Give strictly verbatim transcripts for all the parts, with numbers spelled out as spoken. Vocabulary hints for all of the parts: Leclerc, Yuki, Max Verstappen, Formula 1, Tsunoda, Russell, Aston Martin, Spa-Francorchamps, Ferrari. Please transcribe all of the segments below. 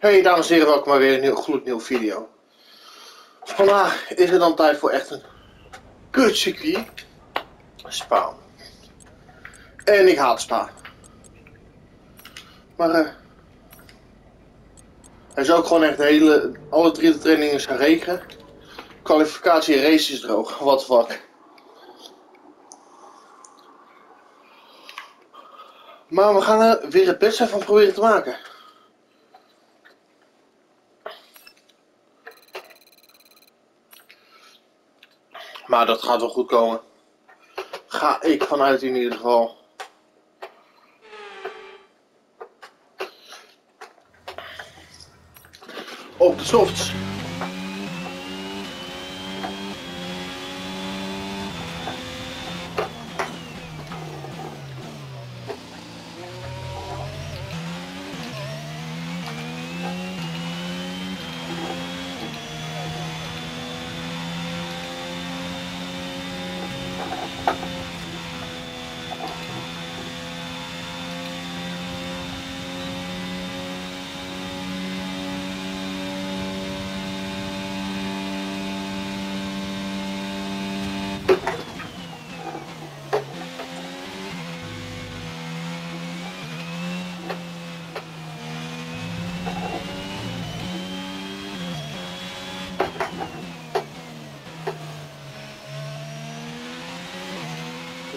Hey dames en heren, welkom maar weer een nieuw, gloednieuwe video. Vandaag is het dan tijd voor echt een kutcircuit. Spa. En ik haat Spa. Maar eh... Uh, er is ook gewoon echt de hele... Alle drie de trainingen zijn regen. Kwalificatie en race is droog. What the fuck. Maar we gaan er weer het beste van proberen te maken. Maar dat gaat wel goed komen. Ga ik vanuit in ieder geval. Op de softs.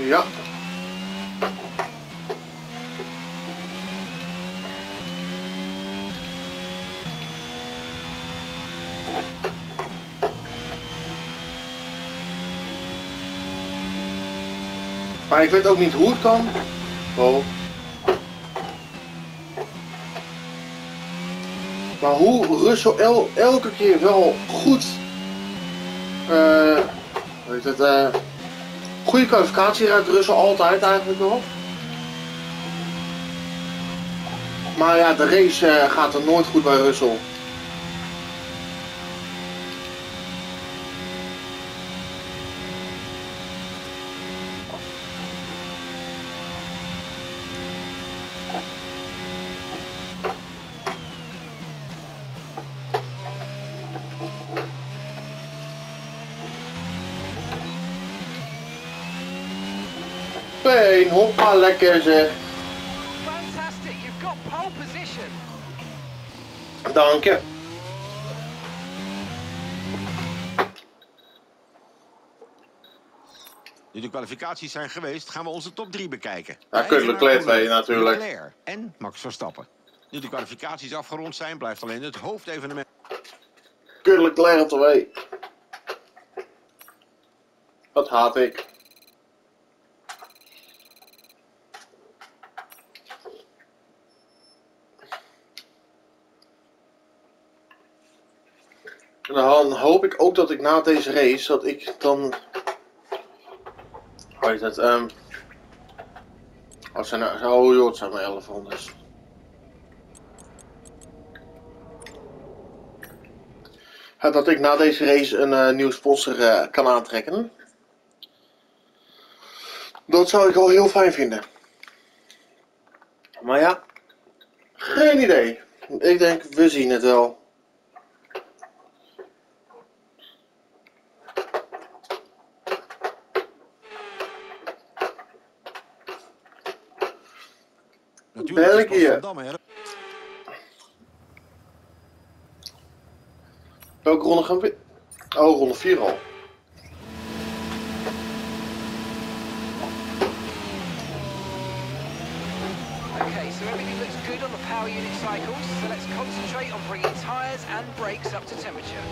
Ja. Maar ik weet ook niet hoe het kan. Oh. Maar hoe Russell el elke keer wel goed... Uh, weet het... Uh, Goede kwalificatie rijdt Russell altijd eigenlijk wel. Maar ja, de race uh, gaat er nooit goed bij Russell. Peen, hoppa, lekker zeg. Fantastic, you've got pole position. Dank je. Nu de kwalificaties zijn geweest, gaan we onze top drie bekijken. Ja, kut Leclerc twee natuurlijk. Leclerc en Max Verstappen. Nu de kwalificaties afgerond zijn, blijft alleen het hoofdevenement. Kut Leclerc twee. Dat haat ik. Dan hoop ik ook dat ik na deze race, dat ik dan, hoe heet dat, um... als ze nou, oh joh, het zijn maar elf rondes. Dat ik na deze race een uh, nieuw sponsor uh, kan aantrekken. Dat zou ik wel heel fijn vinden. Maar ja, geen idee. Ik denk, we zien het wel. België. Welke ronde gaan we? Oh, ronde vier al. Okay, so everything looks good on the power unit cycles, so let's concentrate on bringing tires and brakes up to temperature.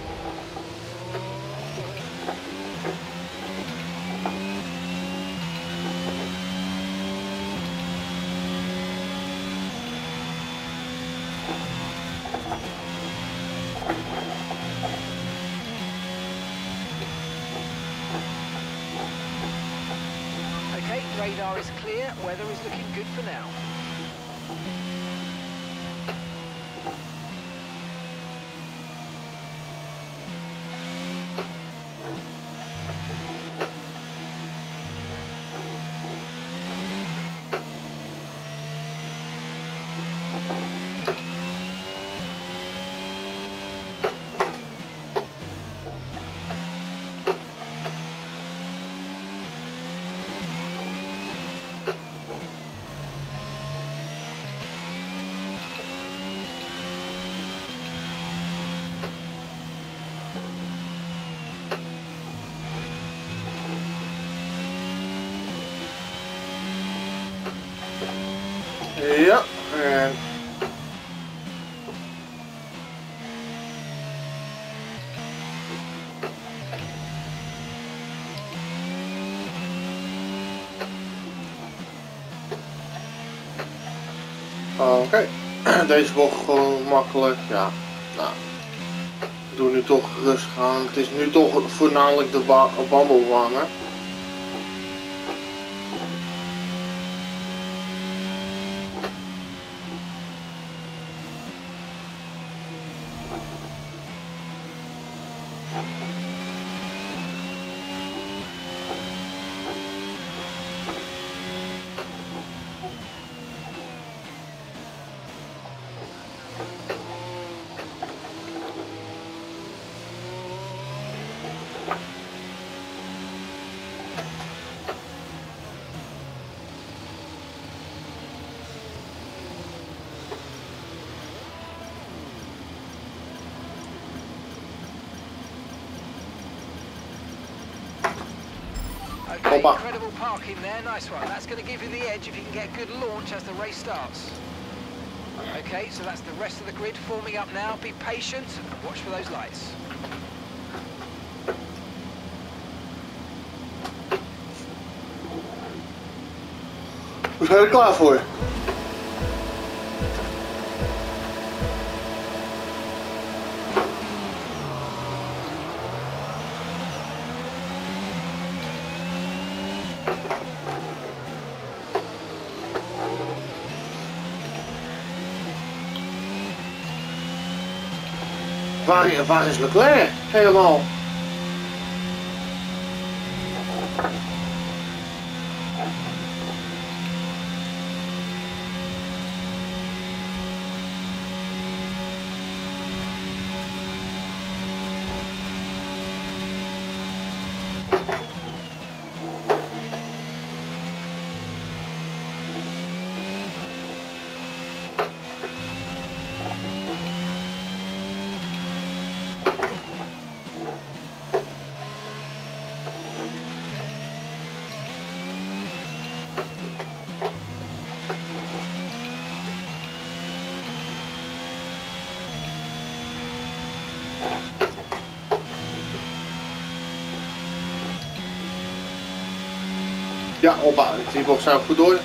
Radar is clear, weather is looking good for now. man. Oké, okay. Deze bocht gewoon makkelijk, ja, nou, doe nu toch rustig aan. Het is nu toch voornamelijk de wandelwangen. Hoppa. Incredible parking there, nice one. That's going to give you the edge if you can get a good launch as the race starts. Okay, so that's the rest of the grid forming up now. Be patient and watch for those lights. We zijn er klaar voor. Waar, waar is Leclerc? Helemaal. Ja, hoppa, die bocht zijn we goed door.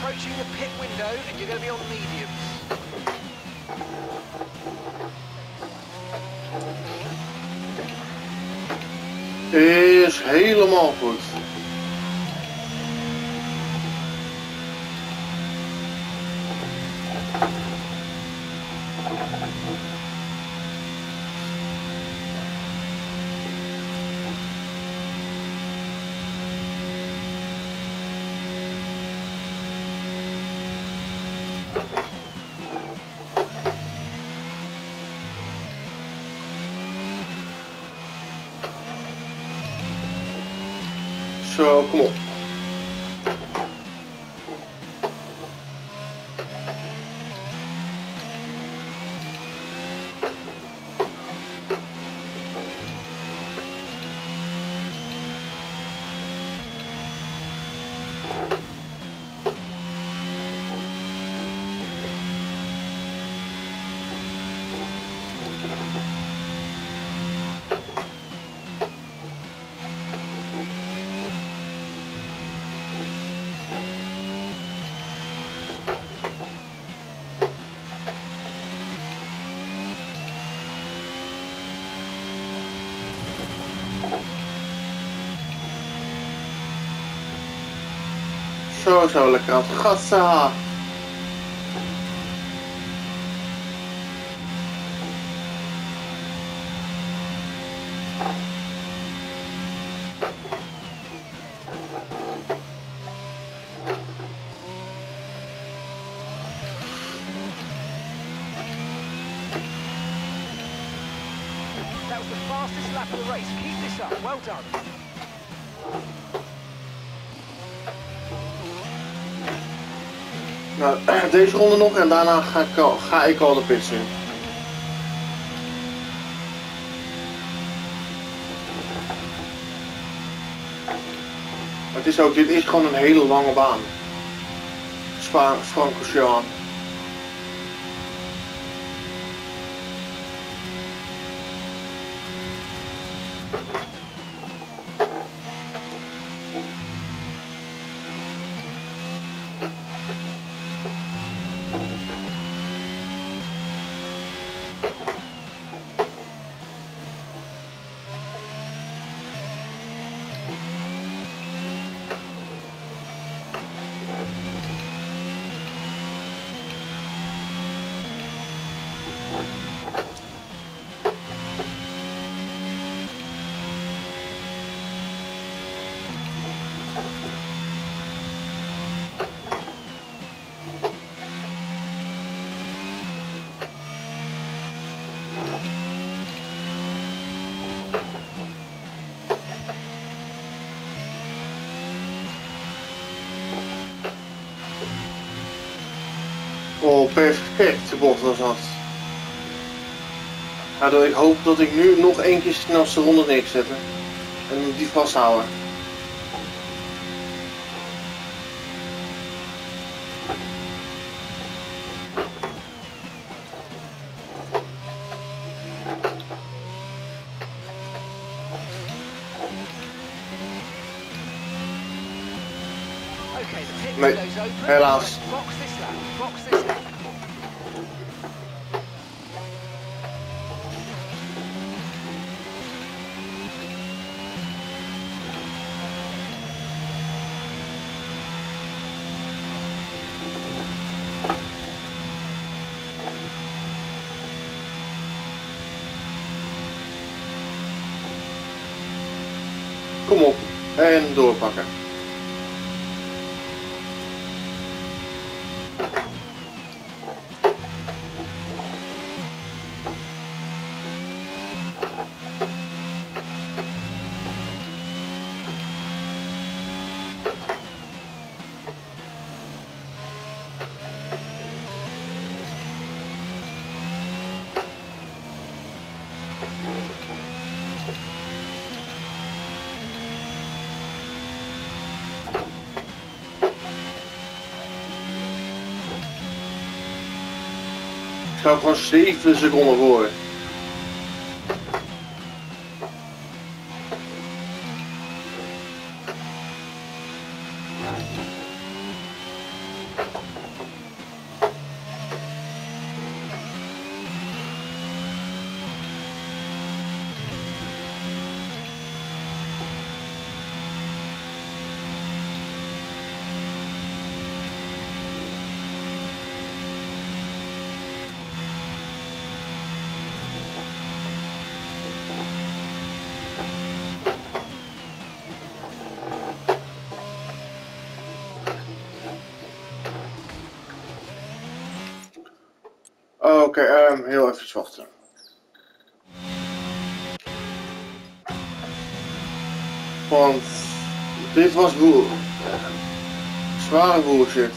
Approaching the pit window and you're going to be on mediums. Is helemaal goed. Zo, kom op. Zo, zo lekker aan het gassen. that was the fastest lap of the race. Keep this up. Well done. Nou, deze ronde nog en daarna ga ik al, ga ik al de pits in. Maar het is ook, dit is gewoon een hele lange baan. Spa-Francorchamps. Oh, perfecte bocht was dat. Waardoor ik hoop dat ik nu nog één keer snelste ronde neerzet. En die vasthouden. Nee, helaas. Kom op en doorpakken. Ik ga gewoon zeven seconden voor. Oké, okay, um, heel even wachten. Want dit was boer. Zware bullshit.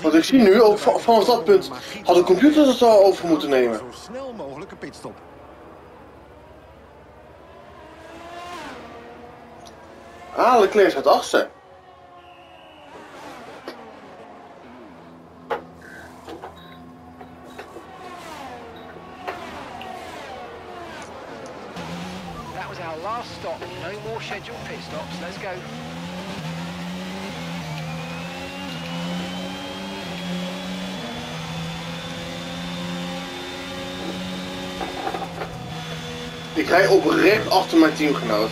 Want ik zie nu, ook vanaf dat punt, had de computer het al over moeten nemen. Zo snel mogelijk een pitstop. Ah, Leclerc staat achtste. That was our last stop. No more scheduled pit stops. Let's go. Ik rij oprecht achter mijn teamgenoot.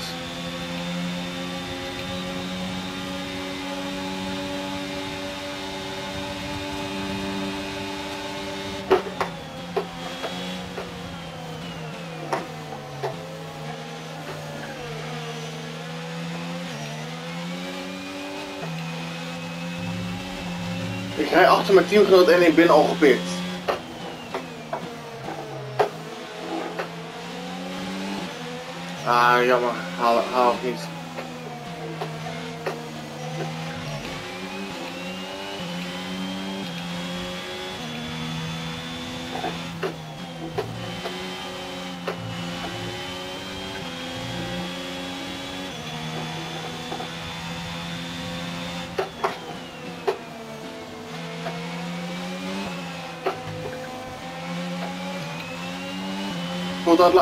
Ik rij achter mijn teamgenoot en ik ben al gepikt. Ah, jammer. Haal, haal ik niet. Hold on,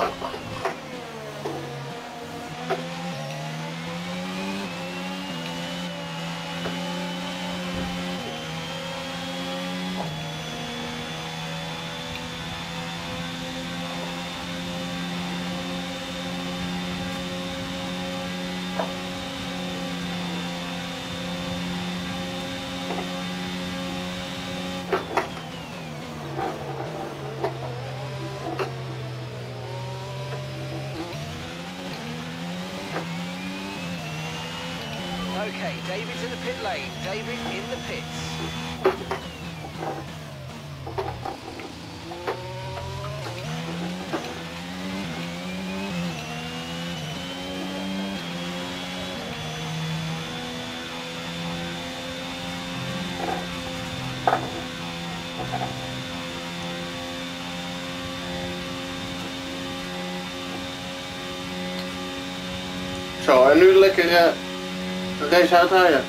David's in the pit lane. David in the pits. Zo, en nu lekker... Uh... Deze uitrijden.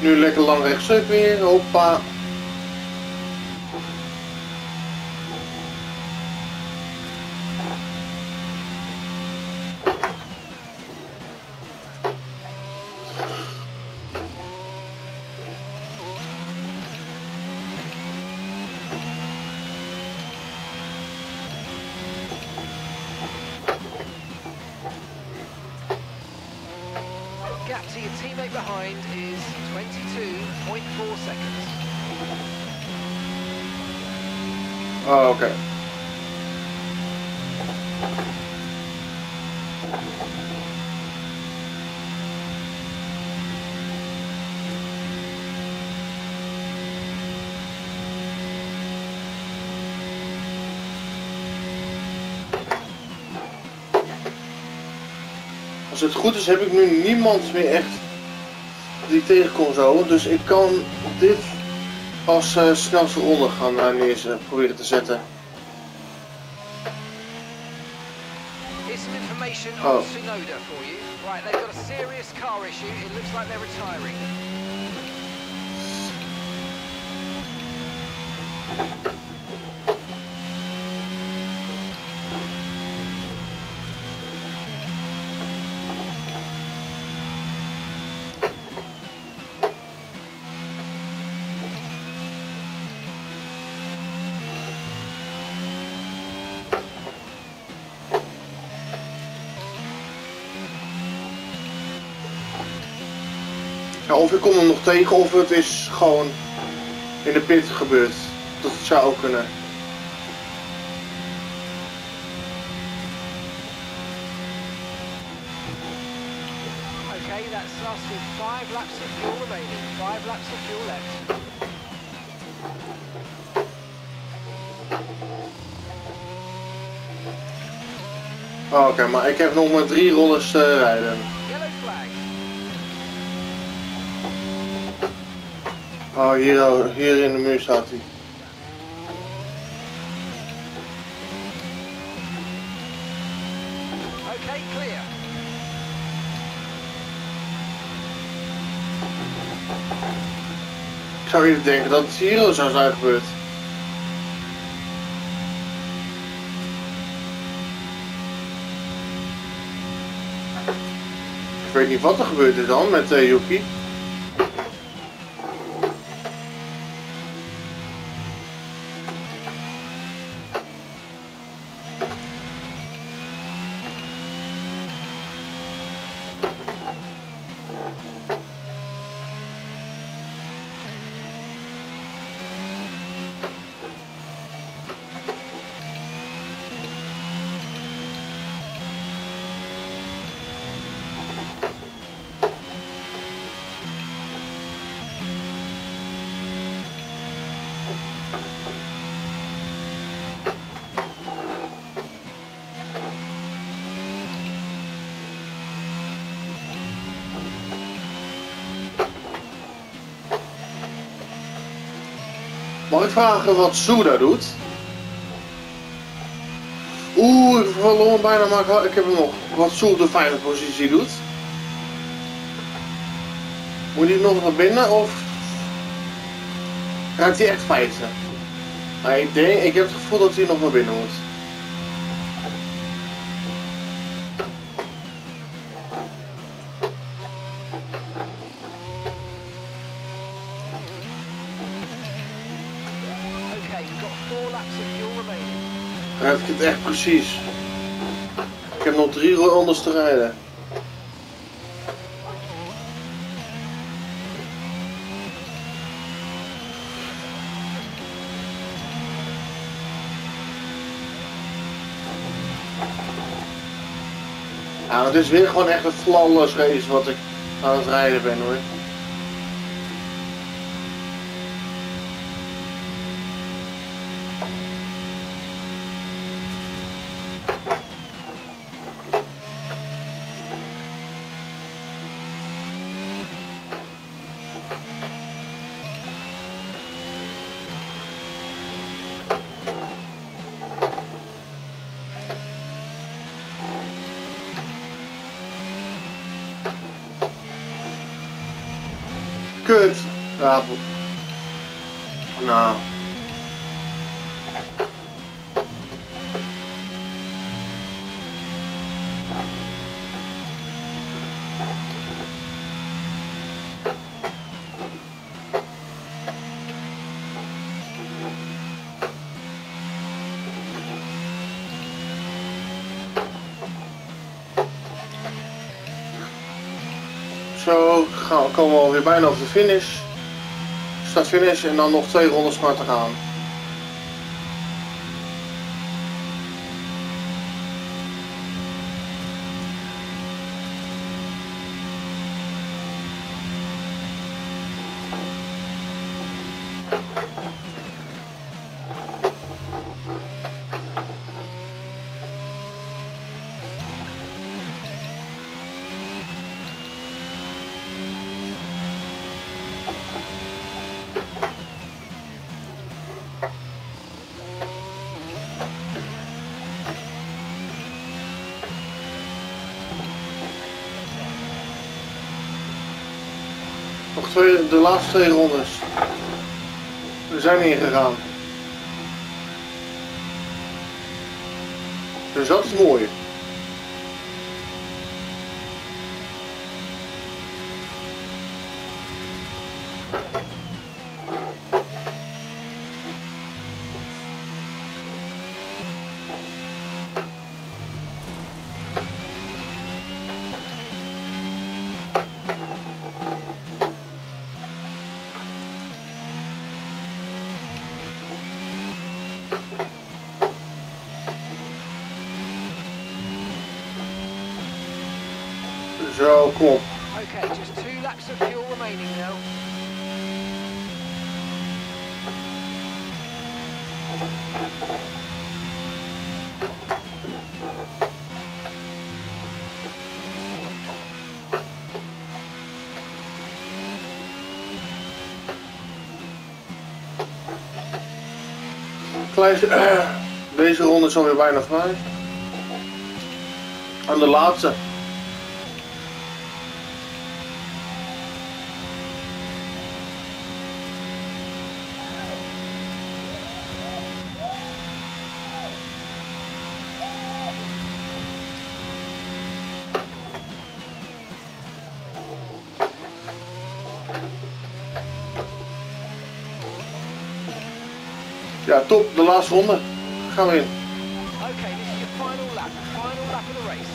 Nu lekker lang rechtstuk weer, hoppa. Oh, okay. Als het goed is heb ik nu niemand meer echt die ik tegenkom zo, dus ik kan dit als uh, snelste ronde gaan uh, neer uh, proberen te zetten. Here's some information on Tsunoda for you. Right, they've got a serious car issue. It looks like they're retiring. Ja, of ik kom hem nog tegen, of het is gewoon in de pit gebeurd. Dat zou ook kunnen. Okay, that's us with five laps of fuel remaining. Five laps of fuel left. Oké, okay, maar ik heb nog maar drie rondes te rijden. Yellow flag. Oh, hier, hier in de muur staat hij. Ik zou even denken dat het hier al zou zijn gebeurd. Ik weet niet wat er gebeurde dan met uh, Yuki. Mag ik vragen wat Tsunoda doet? Oeh, ik verloor bijna, maar ik heb hem nog. Wat Tsunoda de vijfde positie doet. Moet hij nog naar binnen of gaat hij echt vijfde? Maar ik denk, ik heb het gevoel dat hij nog naar binnen moet. Heb ik het echt precies. Ik heb nog drie rondes te rijden. Nou, het is weer gewoon echt een flawless race wat ik aan het rijden ben hoor. Kut! Ja, nou. Zo, gaan, komen we alweer bijna op de finish. Start finish en dan nog twee rondes maar te gaan. Nog twee, de laatste twee rondes. We zijn ingegaan. Dus dat is mooi. Zo, kom op. Okay, just two laps of fuel remaining now. afsluiten. Deze ronde is alweer bijna vrij. Aan de laatste. Ja, top, de laatste ronde. Gaan we in. Okay, this is your final lap. Final lap of the race.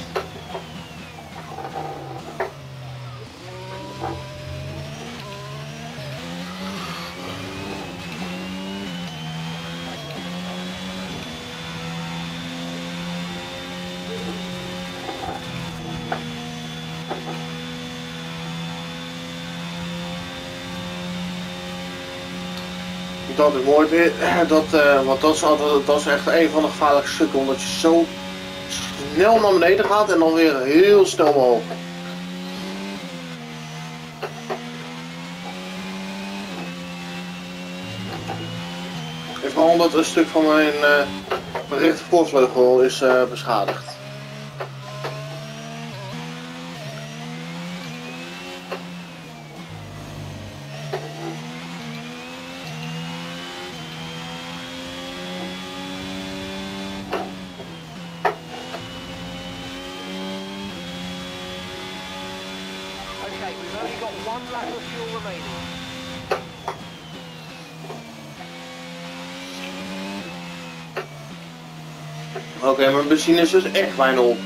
Dat is mooi weer, dat, uh, want dat is, altijd, dat is echt een van de gevaarlijke stukken, omdat je zo snel naar beneden gaat en dan weer heel snel omhoog. En vooral omdat een stuk van mijn, uh, mijn rechtervoorvleugel is uh, beschadigd. Oké, okay, mijn benzine is dus echt bijna op.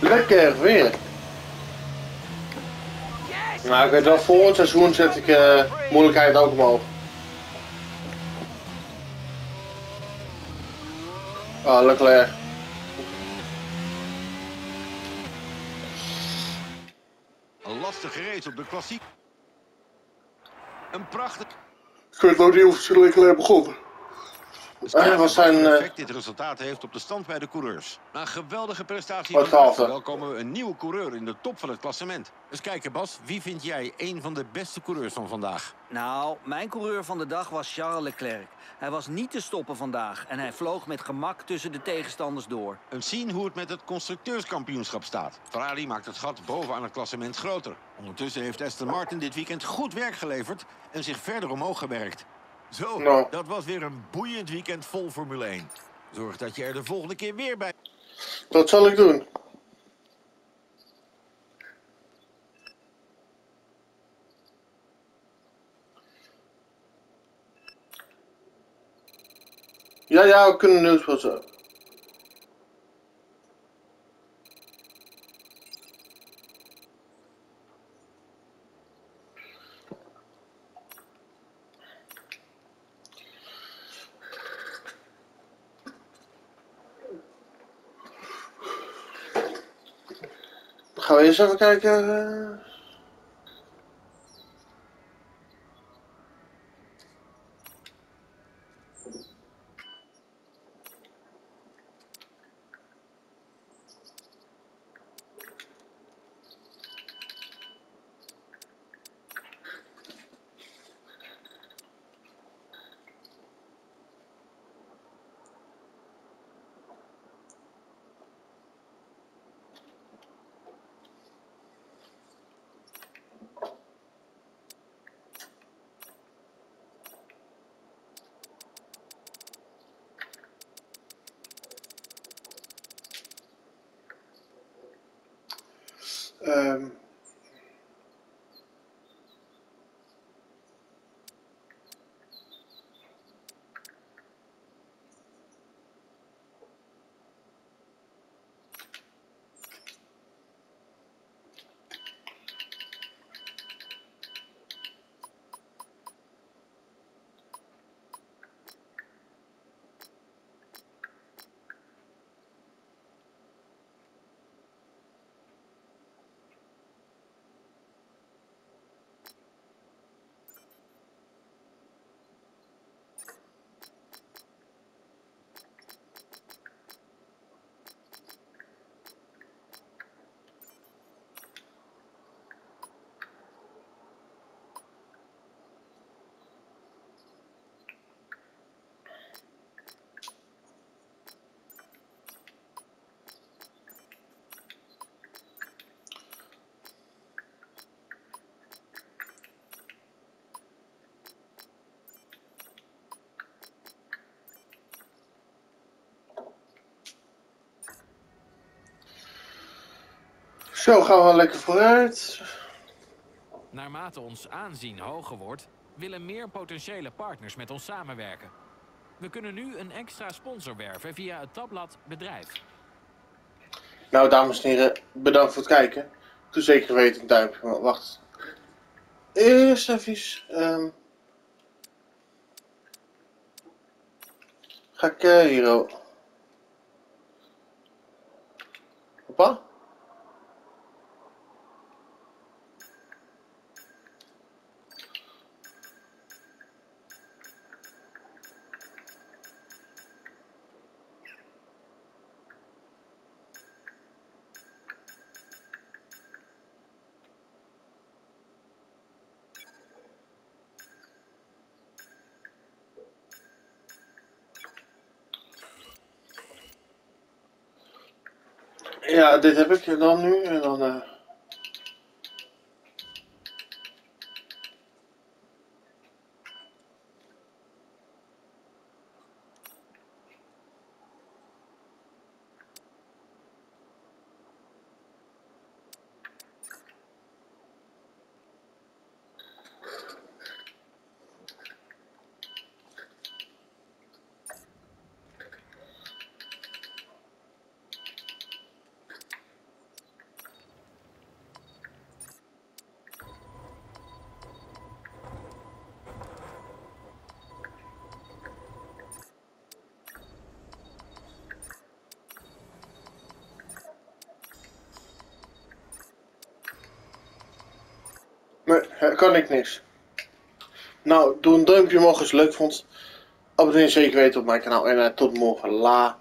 Lekker weer. Nou, ik weet wel, voor het seizoen zet ik uh, moeilijkheid ook omhoog. Ah, Leclerc. Een lastige race op de klassiek. Een prachtig. Ik weet nog niet of het Leclerc begon. Wat zijn uh, effect dit resultaat heeft op de stand bij de coureurs. Na geweldige prestatie van Russell komen we een nieuwe coureur in de top van het klassement. Dus kijken Bas, wie vind jij een van de beste coureurs van vandaag? Nou, mijn coureur van de dag was Charles Leclerc. Hij was niet te stoppen vandaag en hij vloog met gemak tussen de tegenstanders door. En zien hoe het met het constructeurskampioenschap staat. Ferrari maakt het gat bovenaan het klassement groter. Ondertussen heeft Aston Martin dit weekend goed werk geleverd en zich verder omhoog gewerkt. Zo, no. Dat was weer een boeiend weekend vol Formule één. Zorg dat je er de volgende keer weer bij... Dat zal ik doen. Ja, ja, we kunnen nieuws wat zo. Gaan we eerst even kijken. Um. Zo gaan we lekker vooruit. Naarmate ons aanzien hoger wordt, willen meer potentiële partners met ons samenwerken. We kunnen nu een extra sponsor werven via het tabblad bedrijf. Nou, dames en heren, bedankt voor het kijken. Doe zeker weten een duimpje, maar wacht. Eerst even... Um... Ga ik uh, hier al... Hoppa. Ja, dit heb ik dan nu en dan... Uh... Nee, kan ik niks. Nou, doe een duimpje omhoog als je het leuk vond. Abonneer zeker weten op mijn kanaal en uh, tot morgen. La.